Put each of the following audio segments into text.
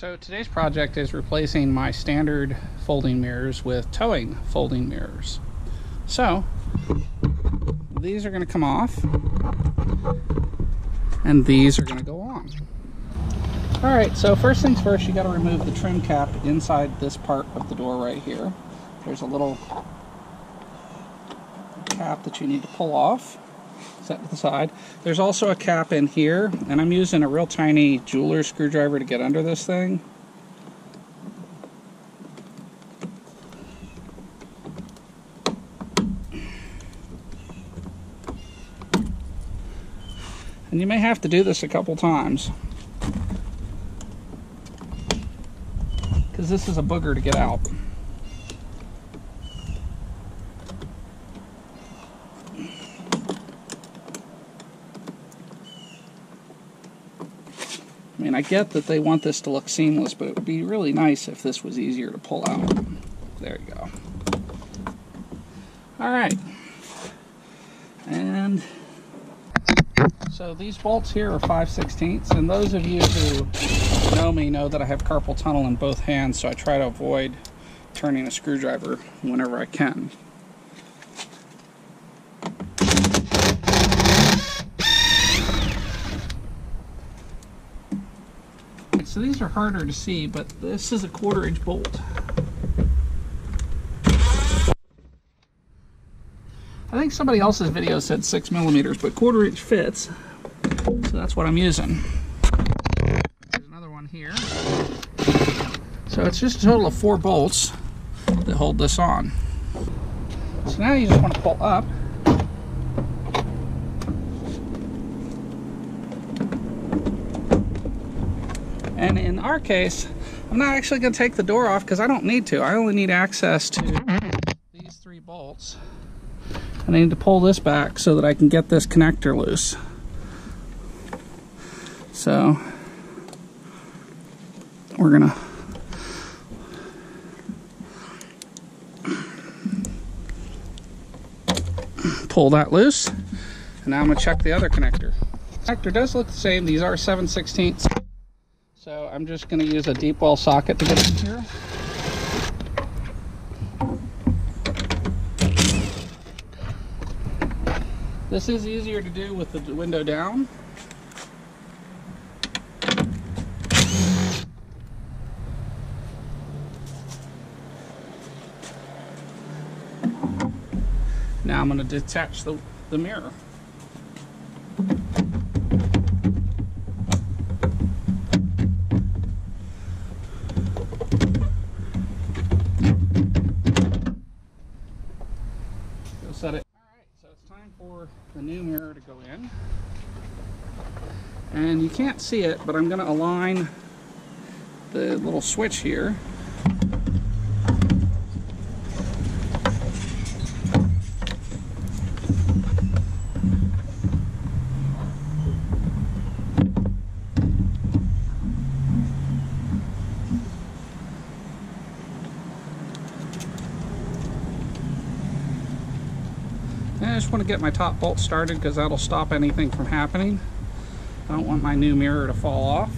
So today's project is replacing my standard folding mirrors with towing folding mirrors. So these are going to come off and these are going to go on. All right, so first things first, you got to remove the trim cap inside this part of the door right here. There's a little cap that you need to pull off. Set to the side. There's also a cap in here, and I'm using a real tiny jeweler screwdriver to get under this thing. And you may have to do this a couple times because this is a booger to get out. I mean, I get that they want this to look seamless, but it would be really nice if this was easier to pull out. There you go. All right. And so these bolts here are 5/16, and those of you who know me know that I have carpal tunnel in both hands, so I try to avoid turning a screwdriver whenever I can. So these are harder to see, but this is a 1/4-inch bolt. I think somebody else's video said 6 millimeters, but 1/4-inch fits, so that's what I'm using. There's another one here. So it's just a total of 4 bolts that hold this on. So now you just want to pull up. And in our case, I'm not actually going to take the door off because I don't need to. I only need access to these 3 bolts. And I need to pull this back so that I can get this connector loose. So we're going to pull that loose. And now I'm going to check the other connector. The connector does look the same. These are 7/16. So I'm just going to use a deep well socket to get in here. This is easier to do with the window down. Now I'm going to detach the mirror. Set it. Alright, so it's time for the new mirror to go in. And you can't see it, but I'm going to align the little switch here. I just want to get my top bolt started because that'll stop anything from happening. I don't want my new mirror to fall off.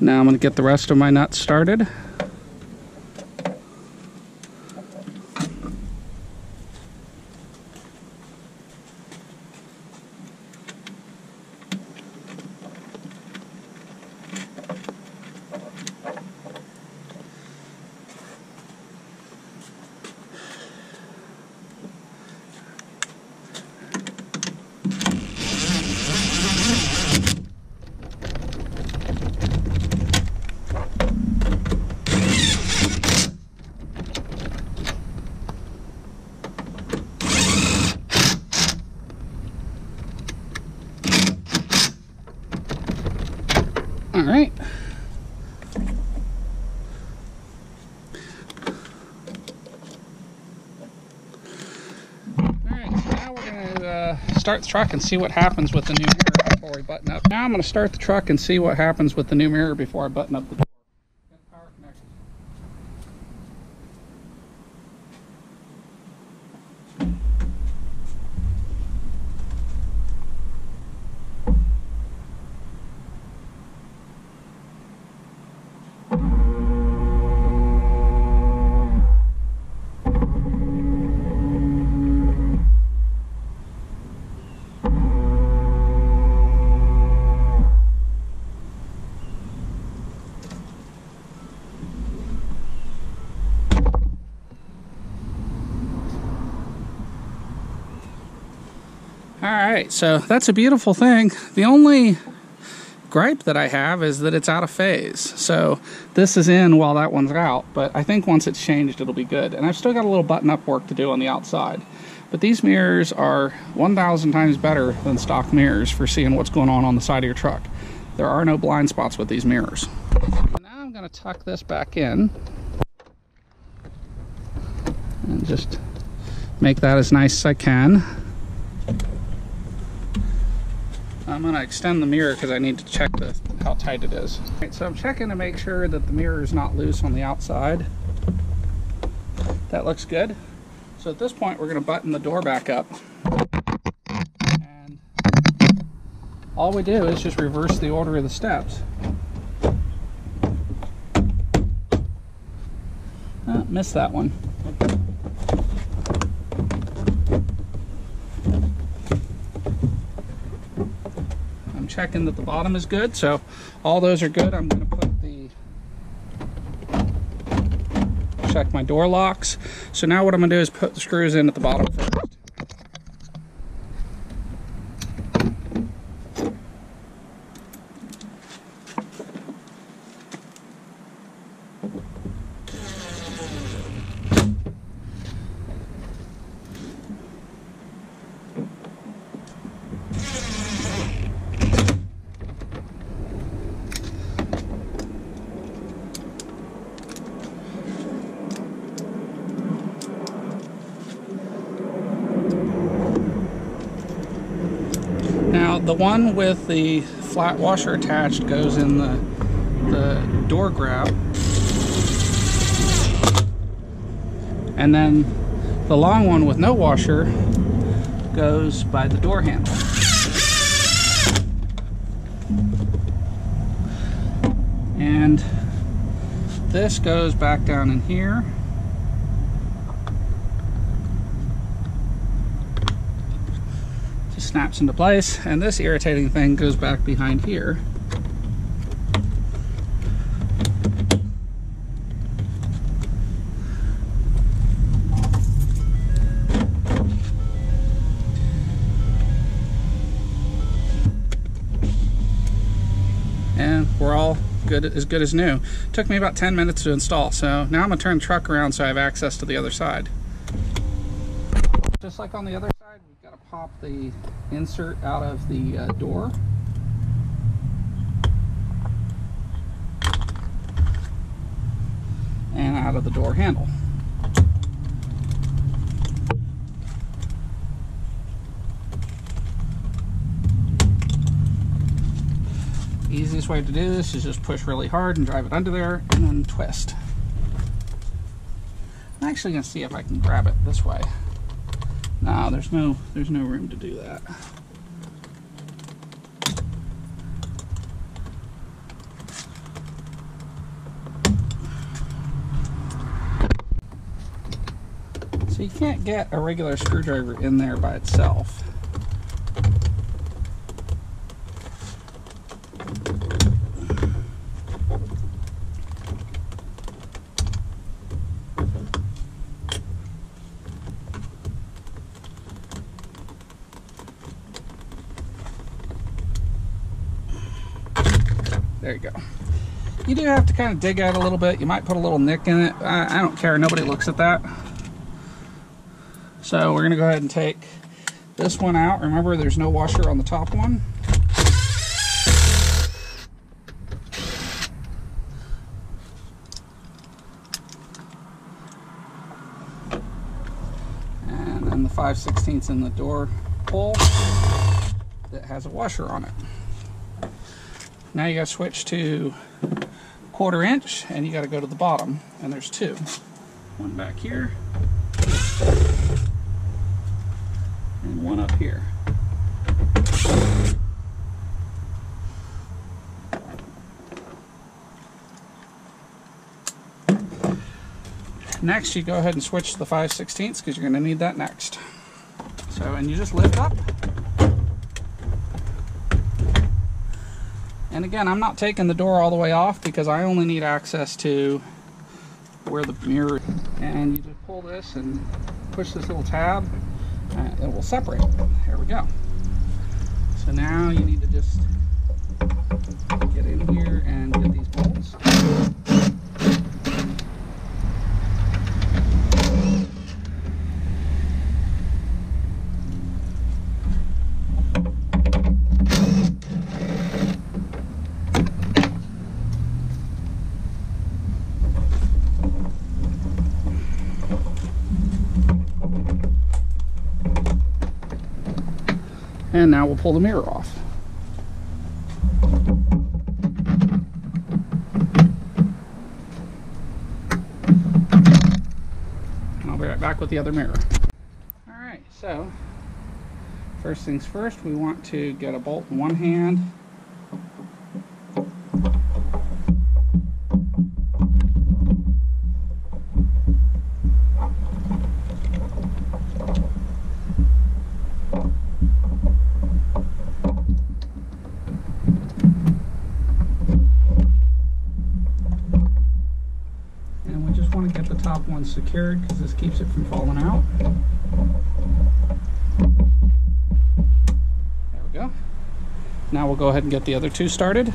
Now I'm going to get the rest of my nuts started. All right. So now we're going to start the truck and see what happens with the new mirror before we button up. Now I'm going to start the truck and see what happens with the new mirror before I button up the door. Get power connected. Alright, so that's a beautiful thing. The only gripe that I have is that it's out of phase. So this is in while that one's out, but I think once it's changed it'll be good. And I've still got a little button-up work to do on the outside. But these mirrors are 1,000 times better than stock mirrors for seeing what's going on the side of your truck. There are no blind spots with these mirrors. Now I'm going to tuck this back in and just make that as nice as I can. I'm going to extend the mirror because I need to check how tight it is. All right, so I'm checking to make sure that the mirror is not loose on the outside. That looks good. So at this point, we're going to button the door back up. And all we do is just reverse the order of the steps. Oh, missed that one. I'm checking that the bottom is good, so all those are good. I'm going to put the check my door locks. So now what I'm going to do is put the screws in at the bottom first. The one with the flat washer attached goes in the door grab. And then the long one with no washer goes by the door handle. And this goes back down in here. Snaps into place, and this irritating thing goes back behind here. And we're all good as new. Took me about 10 minutes to install, so now I'm gonna turn the truck around so I have access to the other side. Just like on the other side, we've got to pop the insert out of the door. And out of the door handle. Easiest way to do this is just push really hard and drive it under there and then twist. I'm actually going to see if I can grab it this way. No, there's no room to do that. So you can't get a regular screwdriver in there by itself. There you go. You do have to kind of dig out a little bit. You might put a little nick in it. I don't care. Nobody looks at that. So we're going to go ahead and take this one out. Remember, there's no washer on the top one. And then the 5/16 in the door hole that has a washer on it. Now you gotta switch to 1/4 inch and you gotta go to the bottom, and there's two. One back here and one up here. Next you go ahead and switch to the 5/16 because you're gonna need that next. So, and you just lift up. And again, I'm not taking the door all the way off because I only need access to where the mirror is. And you just pull this and push this little tab, and it will separate. There we go. So now you need to just get in here and get these bolts. And now we'll pull the mirror off. And I'll be right back with the other mirror. Alright, so first things first, we want to get a bolt in one hand. Secured, because this keeps it from falling out. There we go. Now we'll go ahead and get the other two started.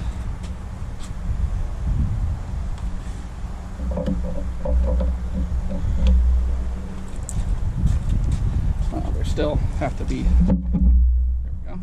Well, there still have to be. There we go.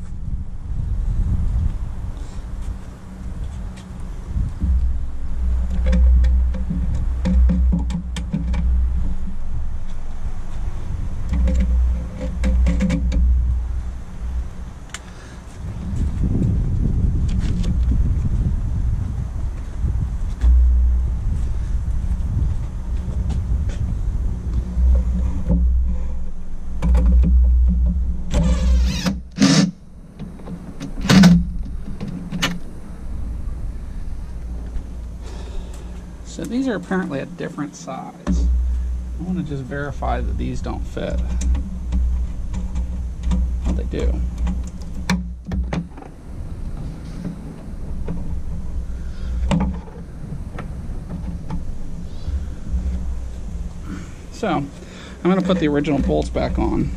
So these are apparently a different size. I want to just verify that these don't fit. Well, they do. So, I'm going to put the original bolts back on.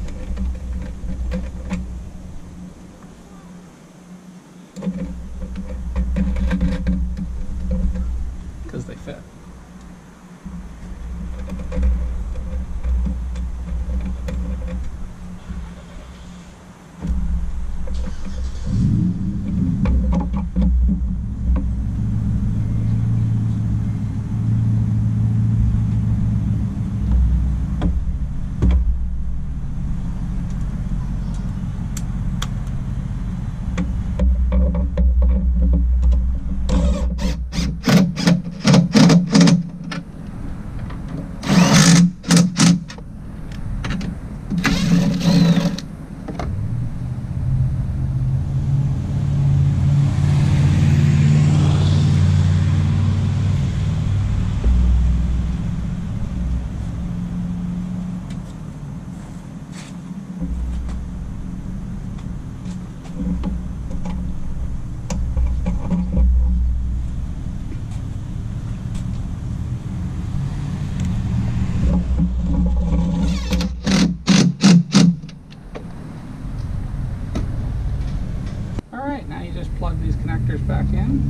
Back in.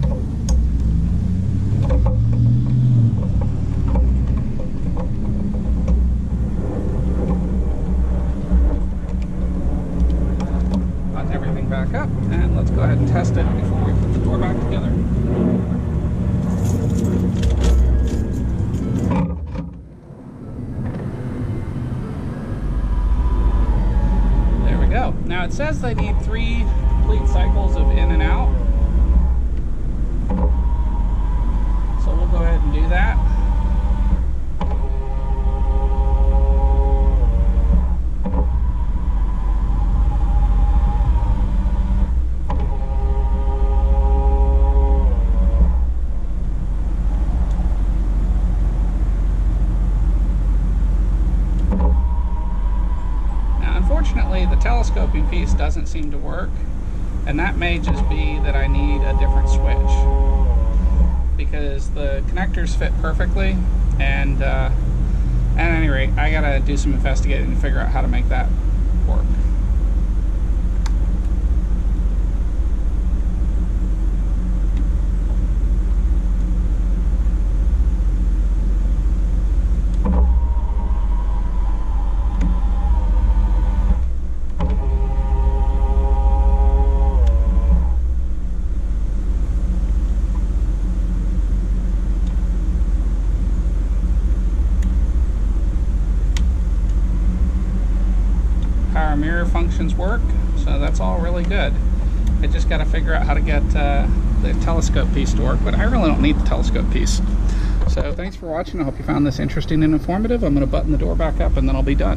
Button everything back up, and let's go ahead and test it before we put the door back together. There we go. Now it says they need 3 complete cycles of in and out. Do that. Now, unfortunately, the telescoping piece doesn't seem to work, and that may just be that I need a different switch, because the connectors fit perfectly, and at any rate, I gotta do some investigating to figure out how to make that work. our mirror functions work, so that's all really good. I just got to figure out how to get the telescope piece to work, but I really don't need the telescope piece. So thanks for watching. I hope you found this interesting and informative. I'm going to button the door back up and then I'll be done.